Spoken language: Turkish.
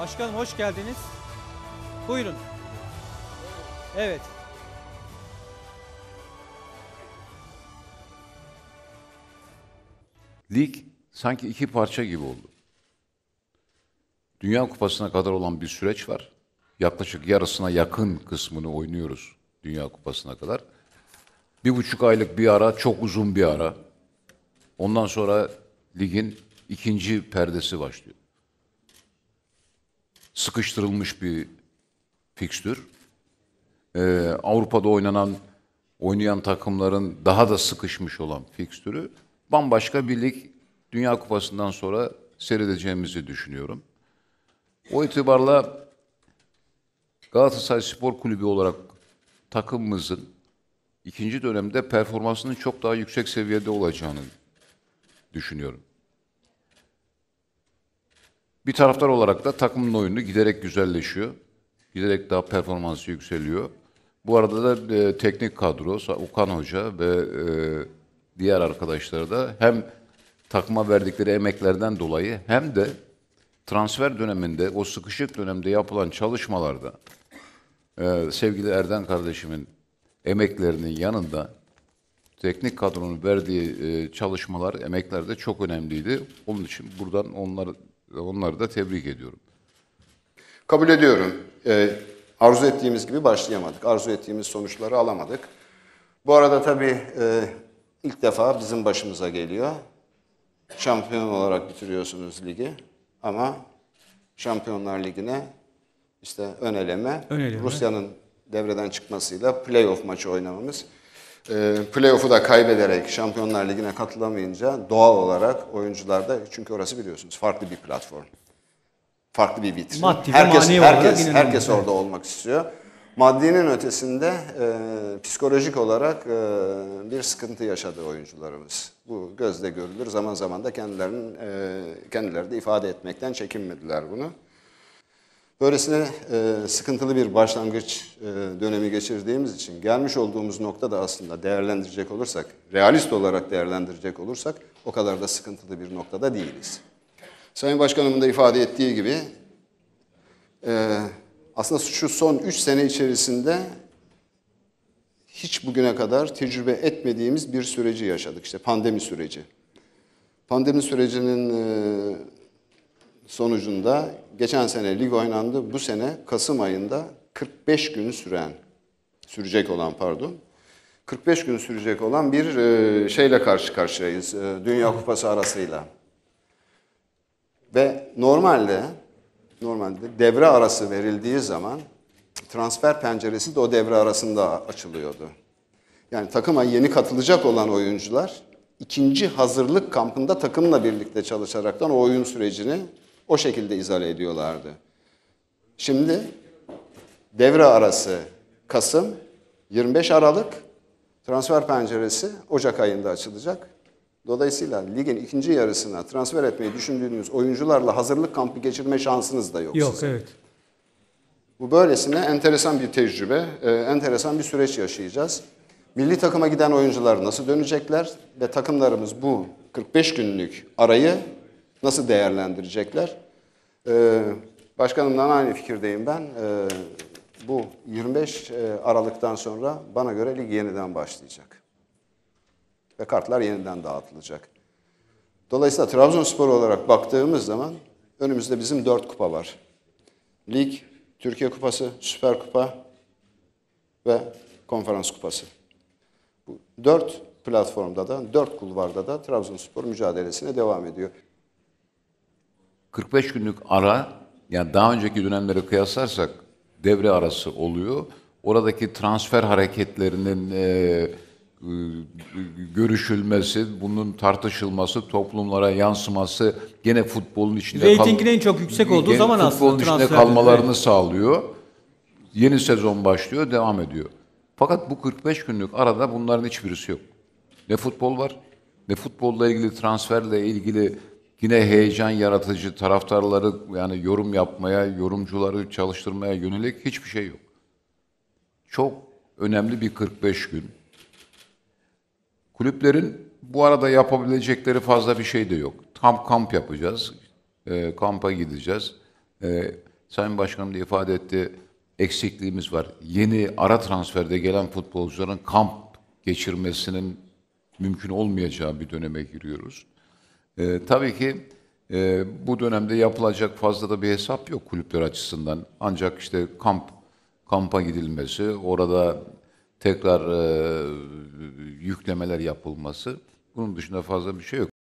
Başkanım hoş geldiniz. Buyurun. Evet. Lig sanki iki parça gibi oldu. Dünya Kupası'na kadar olan bir süreç var. Yaklaşık yarısına yakın kısmını oynuyoruz Dünya Kupası'na kadar. 1,5 aylık bir ara, çok uzun bir ara. Ondan sonra ligin ikinci perdesi başlıyor. Sıkıştırılmış bir fikstür. Avrupa'da oynayan takımların daha da sıkışmış olan fikstürü bambaşka bir lig Dünya Kupası'ndan sonra seyredeceğimizi düşünüyorum. O itibarla Galatasaray Spor Kulübü olarak takımımızın ikinci dönemde performansının çok daha yüksek seviyede olacağını düşünüyorum. Bir taraftar olarak da takımın oyunu giderek güzelleşiyor. Giderek daha performansı yükseliyor. Bu arada da teknik kadro, Okan Hoca ve diğer arkadaşları da hem takıma verdikleri emeklerden dolayı hem de transfer döneminde, o sıkışık dönemde yapılan çalışmalarda sevgili Erden kardeşimin emeklerinin yanında teknik kadronun verdiği çalışmalar, emekler de çok önemliydi. Onun için buradan onları da tebrik ediyorum. Kabul ediyorum. Arzu ettiğimiz gibi başlayamadık. Arzu ettiğimiz sonuçları alamadık. Bu arada tabii ilk defa bizim başımıza geliyor. Şampiyon olarak bitiriyorsunuz ligi. Ama Şampiyonlar Ligi'ne işte ön eleme. Rusya'nın devreden çıkmasıyla playoff maçı oynamamız. Playoff'u da kaybederek Şampiyonlar Ligi'ne katılamayınca doğal olarak oyuncularda, çünkü orası biliyorsunuz farklı bir platform. Farklı bir vitrin. Herkes orada olmak istiyor. Maddinin ötesinde psikolojik olarak bir sıkıntı yaşadı oyuncularımız. Bu gözle görülür. Zaman zaman da kendileri de ifade etmekten çekinmediler bunu. Böylesine sıkıntılı bir başlangıç dönemi geçirdiğimiz için gelmiş olduğumuz nokta da aslında değerlendirecek olursak, realist olarak değerlendirecek olursak o kadar da sıkıntılı bir noktada değiliz. Sayın Başkanım'ın da ifade ettiği gibi aslında şu son 3 sene içerisinde hiç bugüne kadar tecrübe etmediğimiz bir süreci yaşadık. İşte pandemi süreci. Pandemi sürecinin sonucunda geçen sene lig oynandı. Bu sene Kasım ayında 45 gün sürecek olan bir şeyle karşı karşıyayız. Dünya Kupası arasıyla. Ve normalde devre arası verildiği zaman transfer penceresi de o devre arasında açılıyordu. Yani takıma yeni katılacak olan oyuncular ikinci hazırlık kampında takımla birlikte çalışaraktan o oyun sürecini o şekilde izale ediyorlardı. Şimdi devre arası Kasım, 25 Aralık, transfer penceresi Ocak ayında açılacak. Dolayısıyla ligin ikinci yarısına transfer etmeyi düşündüğünüz oyuncularla hazırlık kampı geçirme şansınız da yok. Yok, sizin. Evet. Bu böylesine enteresan bir tecrübe, enteresan bir süreç yaşayacağız. Milli takıma giden oyuncular nasıl dönecekler ve takımlarımız bu 45 günlük arayı nasıl değerlendirecekler? Başkanımdan aynı fikirdeyim ben. Bu 25 Aralık'tan sonra bana göre lig yeniden başlayacak. Ve kartlar yeniden dağıtılacak. Dolayısıyla Trabzonspor olarak baktığımız zaman önümüzde bizim 4 kupa var. Lig, Türkiye Kupası, Süper Kupa ve Konferans Kupası. Bu 4 platformda da, 4 kulvarda da Trabzonspor mücadelesine devam ediyor. 45 günlük ara, yani daha önceki dönemlere kıyaslarsak devre arası oluyor. Oradaki transfer hareketlerinin görüşülmesi, bunun tartışılması, toplumlara yansıması, gene futbolun içinde reytingin çok yüksek olduğu zaman aslında futbolun içinde kalmalarını sağlıyor. Yeni sezon başlıyor, devam ediyor. Fakat bu 45 günlük arada bunların hiçbirisi yok. Ne futbol var, ne futbolla ilgili, transferle ilgili yine heyecan yaratıcı, taraftarları yani yorum yapmaya, yorumcuları çalıştırmaya yönelik hiçbir şey yok. Çok önemli bir 45 gün. Kulüplerin bu arada yapabilecekleri fazla bir şey de yok. Tam kamp yapacağız, kampa gideceğiz. Sayın Başkanım da ifade etti, eksikliğimiz var. Yeni ara transferde gelen futbolcuların kamp geçirmesinin mümkün olmayacağı bir döneme giriyoruz. Tabii ki bu dönemde yapılacak fazla da bir hesap yok kulüpler açısından. Ancak işte kampa gidilmesi, orada tekrar yüklemeler yapılması, bunun dışında fazla bir şey yok.